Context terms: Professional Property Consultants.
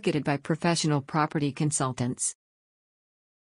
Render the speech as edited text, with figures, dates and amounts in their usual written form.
marketed by Professional Property Consultants.